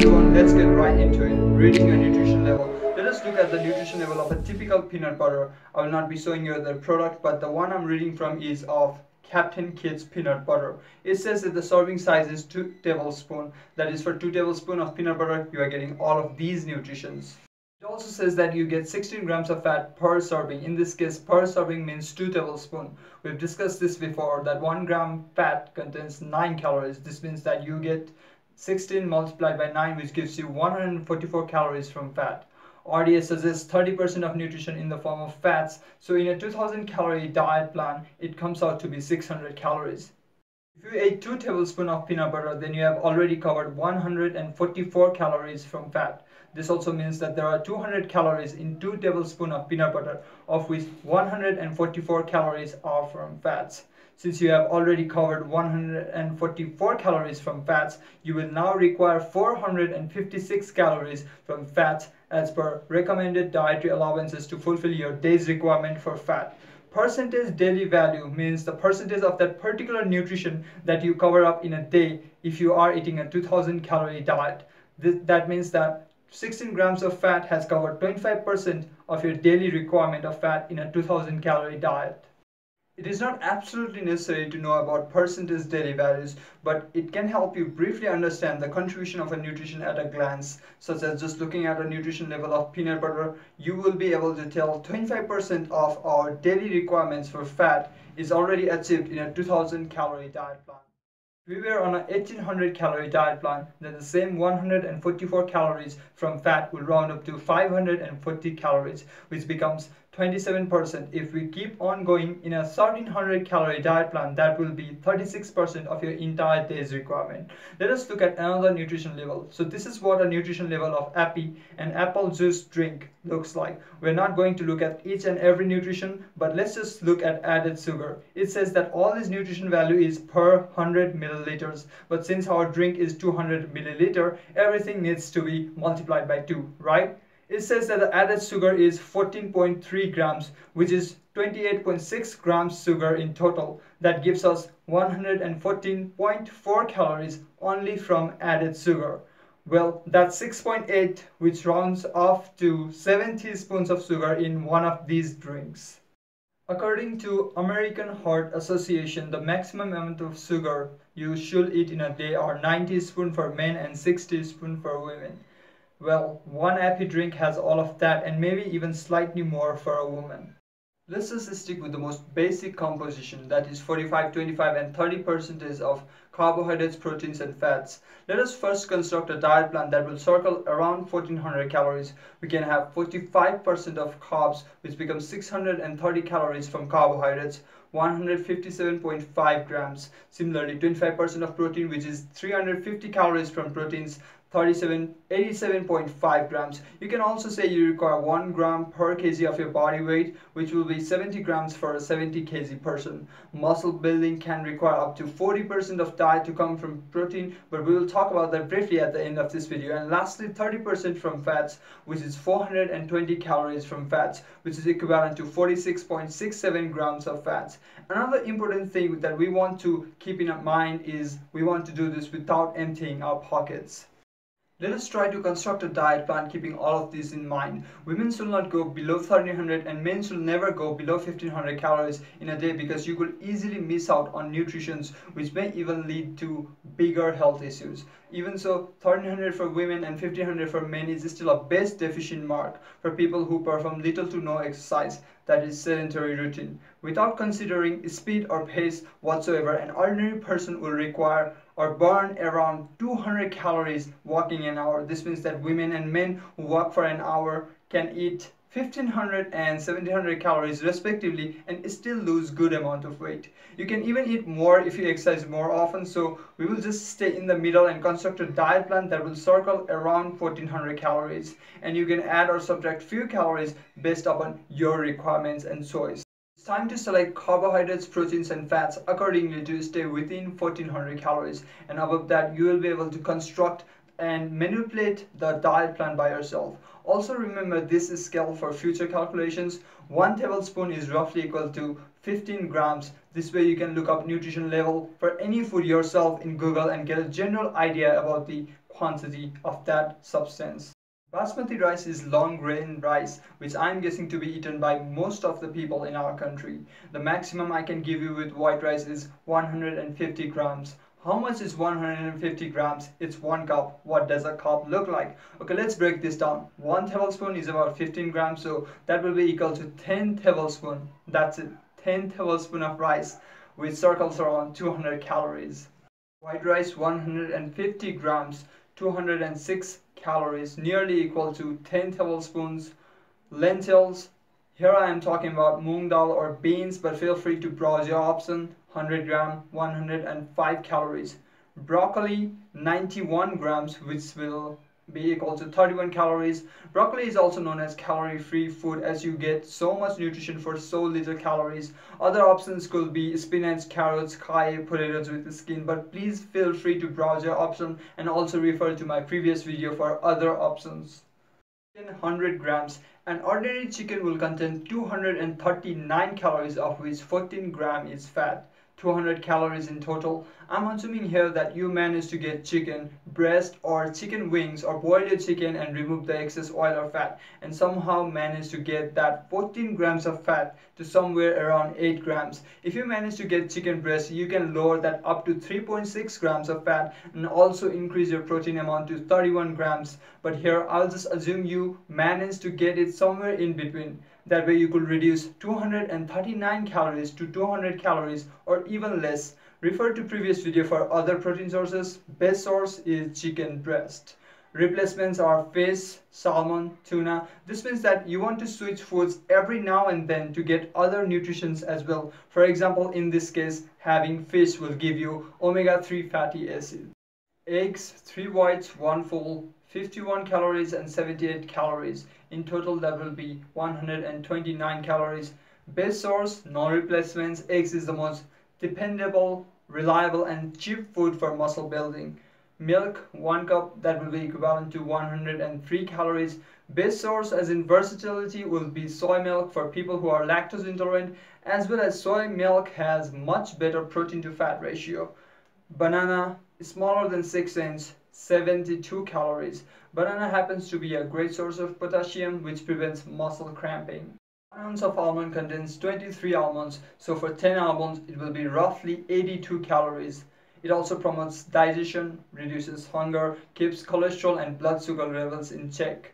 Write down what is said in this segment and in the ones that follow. everyone, let's get right into it. Reading your nutrition level. Let us look at the nutrition level of a typical peanut butter. I will not be showing you the product, but the one I'm reading from is of Captain Kids peanut butter. It says that the serving size is 2 tablespoons. That is, for 2 tablespoons of peanut butter, you are getting all of these nutritions. It also says that you get 16 grams of fat per serving. In this case, per serving means 2 tablespoons. We've discussed this before, that 1 gram fat contains 9 calories. This means that you get 16 multiplied by 9, which gives you 144 calories from fat. RDS suggests 30% of nutrition in the form of fats, so in a 2000 calorie diet plan, it comes out to be 600 calories. If you ate 2 tablespoons of peanut butter, then you have already covered 144 calories from fat. This also means that there are 200 calories in 2 tablespoons of peanut butter, of which 144 calories are from fats. Since you have already covered 144 calories from fats, you will now require 456 calories from fats as per recommended dietary allowances to fulfill your day's requirement for fat. Percentage daily value means the percentage of that particular nutrition that you cover up in a day if you are eating a 2000 calorie diet. That means that 16 grams of fat has covered 25% of your daily requirement of fat in a 2000 calorie diet. It is not absolutely necessary to know about percentage daily values, but it can help you briefly understand the contribution of a nutrition at a glance, such as just looking at a nutrition level of peanut butter. You will be able to tell 25% of our daily requirements for fat is already achieved in a 2000 calorie diet plan. If we were on a 1800 calorie diet plan, then the same 144 calories from fat will round up to 540 calories, which becomes 27%. If we keep on going in a 1300 calorie diet plan, that will be 36% of your entire day's requirement. Let us look at another nutrition level. So this is what a nutrition level of an apple juice drink looks like. We're not going to look at each and every nutrition, but let's just look at added sugar. It says that all this nutrition value is per 100 milliliters, but since our drink is 200 milliliter, everything needs to be multiplied by 2, right? It says that the added sugar is 14.3 grams, which is 28.6 grams sugar in total. That gives us 114.4 calories only from added sugar. Well, that's 6.8, which rounds off to 7 teaspoons of sugar in one of these drinks. According to American Heart Association, the maximum amount of sugar you should eat in a day are 9 teaspoons for men and 6 teaspoons for women. Well, one EpiDrink has all of that and maybe even slightly more for a woman. Let's just stick with the most basic composition, that is 45, 25 and 30% of carbohydrates, proteins and fats. Let us first construct a diet plan that will circle around 1400 calories. We can have 45% of carbs, which becomes 630 calories from carbohydrates, 157.5 grams. Similarly, 25% of protein, which is 350 calories from proteins, 87.5 grams. You can also say you require 1 gram per kg of your body weight, which will be 70 grams for a 70 kg person. Muscle building can require up to 40% of diet to come from protein, but we will talk about that briefly at the end of this video. And lastly, 30% from fats, which is 420 calories from fats, which is equivalent to 46.67 grams of fats. Another important thing that we want to keep in mind is we want to do this without emptying our pockets. Let us try to construct a diet plan keeping all of these in mind. Women should not go below 1300 and men should never go below 1500 calories in a day, because you could easily miss out on nutrition which may even lead to bigger health issues. Even so, 1300 for women and 1500 for men is still a base deficient mark for people who perform little to no exercise, that is sedentary routine. Without considering speed or pace whatsoever, an ordinary person will require or burn around 200 calories walking an hour. This means that women and men who walk for an hour can eat 1500 and 1700 calories respectively and still lose good amount of weight. You can even eat more if you exercise more often, so we will just stay in the middle and construct a diet plan that will circle around 1400 calories, and you can add or subtract few calories based upon your requirements and choice. It's time to select carbohydrates, proteins and fats accordingly to stay within 1400 calories, and above that you will be able to construct and manipulate the diet plan by yourself. Also remember, this is scale for future calculations. 1 tablespoon is roughly equal to 15 grams. This way you can look up nutrition level for any food yourself in Google and get a general idea about the quantity of that substance. Basmati rice is long grain rice, which I'm guessing to be eaten by most of the people in our country. The maximum I can give you with white rice is 150 grams. How much is 150 grams? It's 1 cup. What does a cup look like? Okay, let's break this down. 1 tablespoon is about 15 grams, so that will be equal to 10 tablespoons. That's it, 10 tablespoons of rice, which circles around 200 calories. White rice 150 grams, 206 calories, nearly equal to 10 tablespoons. Lentils, here I am talking about moong dal or beans, but feel free to browse your option. 100 gram, 105 calories. Broccoli 91 grams, which will be equal to 31 calories. Broccoli is also known as calorie-free food as you get so much nutrition for so little calories. Other options could be spinach, carrots, kale, potatoes with the skin, but please feel free to browse your option and also refer to my previous video for other options. 100 grams. An ordinary chicken will contain 239 calories, of which 14 grams is fat. 200 calories in total. I'm assuming here that you managed to get chicken breast or chicken wings or boil your chicken and remove the excess oil or fat and somehow managed to get that 14 grams of fat to somewhere around 8 grams. If you manage to get chicken breast, you can lower that up to 3.6 grams of fat and also increase your protein amount to 31 grams. But here I'll just assume you managed to get it somewhere in between. That way you could reduce 239 calories to 200 calories or even less. Refer to previous video for other protein sources. Best source is chicken breast. Replacements are fish, salmon, tuna. This means that you want to switch foods every now and then to get other nutrients as well. For example, in this case, having fish will give you omega-3 fatty acid. Eggs, 3 whites, 1 full. 51 calories and 78 calories. In total that will be 129 calories. Best source, no replacements. Eggs is the most dependable, reliable and cheap food for muscle building. Milk, 1 cup, that will be equivalent to 103 calories. Best source as in versatility will be soy milk for people who are lactose intolerant, as well as soy milk has much better protein to fat ratio. Banana, smaller than 6 inches. 72 calories. Banana happens to be a great source of potassium which prevents muscle cramping. 1 ounce of almond contains 23 almonds, so for 10 almonds it will be roughly 82 calories. It also promotes digestion, reduces hunger, keeps cholesterol and blood sugar levels in check.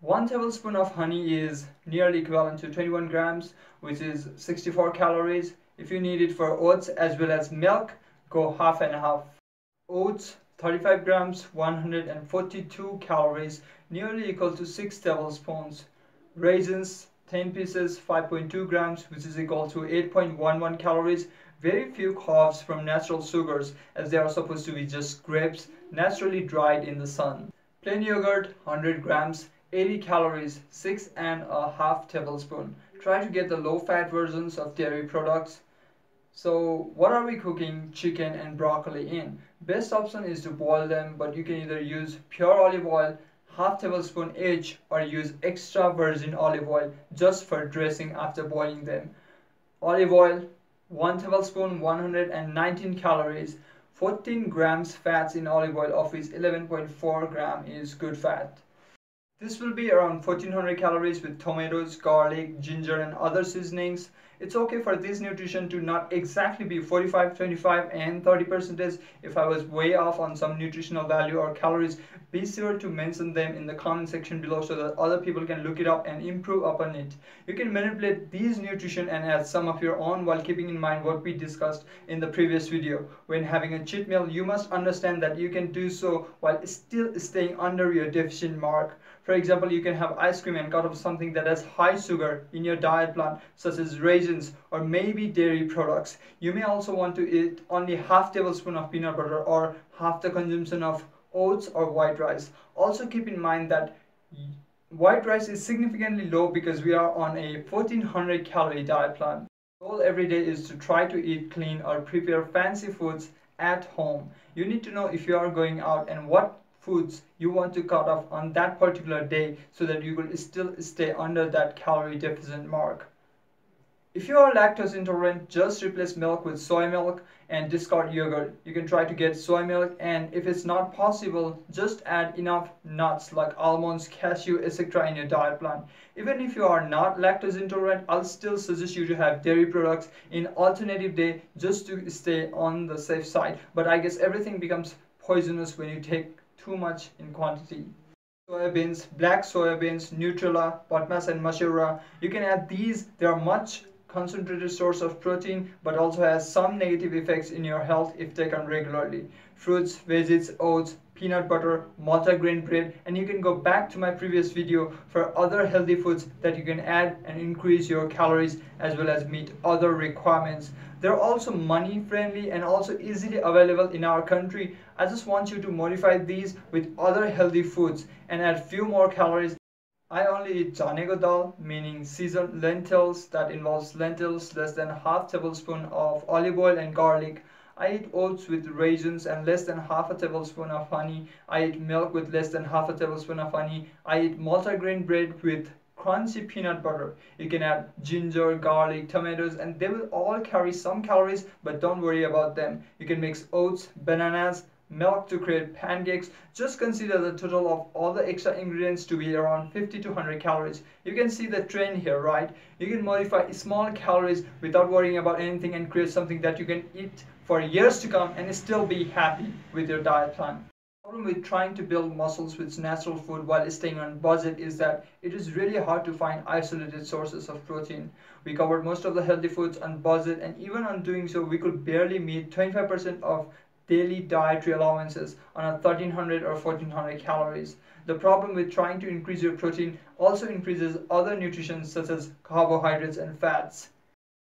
1 tablespoon of honey is nearly equivalent to 21 grams, which is 64 calories. If you need it for oats as well as milk, go half and half. Oats, 35 grams, 142 calories, nearly equal to 6 tablespoons. Raisins, 10 pieces, 5.2 grams, which is equal to 8.11 calories. Very few carbs from natural sugars, as they are supposed to be just grapes, naturally dried in the sun. Plain yogurt, 100 grams, 80 calories, 6.5 tablespoons. Try to get the low-fat versions of dairy products. So what are we cooking chicken and broccoli in? Best option is to boil them, but you can either use pure olive oil, half tablespoon each, or use extra virgin olive oil just for dressing after boiling them. Olive oil, 1 tablespoon, 119 calories, 14 grams fats in olive oil, of which 11.4 grams is good fat. This will be around 1400 calories with tomatoes, garlic, ginger and other seasonings. It's okay for this nutrition to not exactly be 45, 25 and 30%. If I was way off on some nutritional value or calories, be sure to mention them in the comment section below so that other people can look it up and improve upon it. You can manipulate these nutrition and add some of your own while keeping in mind what we discussed in the previous video. When having a cheat meal, you must understand that you can do so while still staying under your deficit mark. For example, you can have ice cream and cut off something that has high sugar in your diet plan, such as raisins or maybe dairy products. You may also want to eat only half tablespoon of peanut butter or half the consumption of oats or white rice. Also keep in mind that white rice is significantly low because we are on a 1400 calorie diet plan. The goal every day is to try to eat clean or prepare fancy foods at home. You need to know if you are going out and what foods you want to cut off on that particular day so that you will still stay under that calorie deficit mark. If you are lactose intolerant, just replace milk with soy milk and discard yogurt. You can try to get soy milk, and if it's not possible, just add enough nuts like almonds, cashew, etc. in your diet plan. Even if you are not lactose intolerant, I'll still suggest you to have dairy products in alternative day just to stay on the safe side. But I guess everything becomes poisonous when you take too much in quantity. Soybeans, black soybeans, Nutrela, Potmas and Mashura, you can add these. They are much concentrated source of protein but also has some negative effects in your health if taken regularly. Fruits, veggies, oats, peanut butter, multigrain bread, and you can go back to my previous video for other healthy foods that you can add and increase your calories as well as meet other requirements. They're also money friendly and also easily available in our country. I just want you to modify these with other healthy foods and add few more calories. I only eat chane ka dal, meaning seasoned lentils that involves lentils, less than half tablespoon of olive oil and garlic. I eat oats with raisins and less than half a tablespoon of honey. I eat milk with less than half a tablespoon of honey. I eat multigrain bread with crunchy peanut butter. You can add ginger, garlic, tomatoes, and they will all carry some calories, but don't worry about them. You can mix oats, bananas, milk to create pancakes. Just consider the total of all the extra ingredients to be around 50 to 100 calories. You can see the trend here, right? You can modify small calories without worrying about anything and create something that you can eat for years to come and still be happy with your diet plan. The problem with trying to build muscles with natural food while staying on budget is that it is really hard to find isolated sources of protein. We covered most of the healthy foods on budget, and even on doing so, we could barely meet 25% of daily dietary allowances on a 1300 or 1400 calories. The problem with trying to increase your protein also increases other nutrition such as carbohydrates and fats.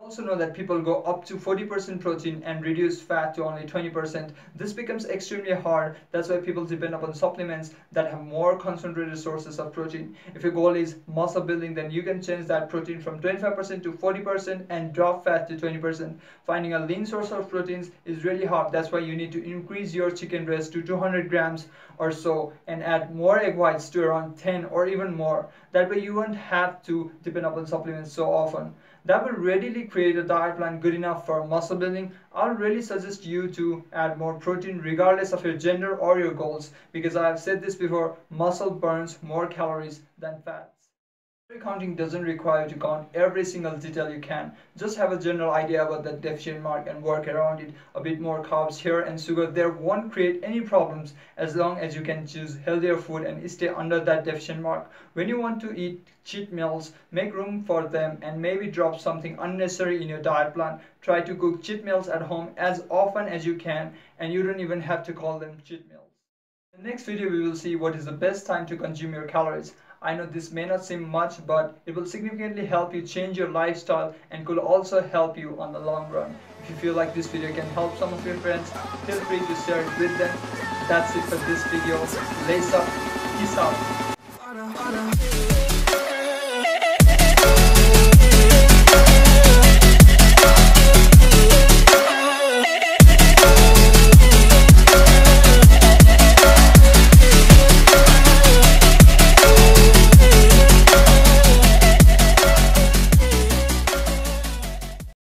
Also know that people go up to 40% protein and reduce fat to only 20%. This becomes extremely hard. That's why people depend upon supplements that have more concentrated sources of protein. If your goal is muscle building, then you can change that protein from 25% to 40% and drop fat to 20%. Finding a lean source of proteins is really hard. That's why you need to increase your chicken breast to 200 grams or so and add more egg whites to around 10 or even more. That way you won't have to depend upon supplements so often. That will readily create a diet plan good enough for muscle building. I'll really suggest you to add more protein regardless of your gender or your goals, because I have said this before, muscle burns more calories than fats. Calorie counting doesn't require you to count every single detail you can. Just have a general idea about that deficit mark and work around it. A bit more carbs here and sugar there won't create any problems as long as you can choose healthier food and stay under that deficit mark. When you want to eat cheat meals, make room for them and maybe drop something unnecessary in your diet plan. Try to cook cheat meals at home as often as you can, and you don't even have to call them cheat meals. In the next video, we will see what is the best time to consume your calories. I know this may not seem much, but it will significantly help you change your lifestyle and could also help you on the long run. If you feel like this video can help some of your friends, feel free to share it with them. That's it for this video. Lace up. Peace out.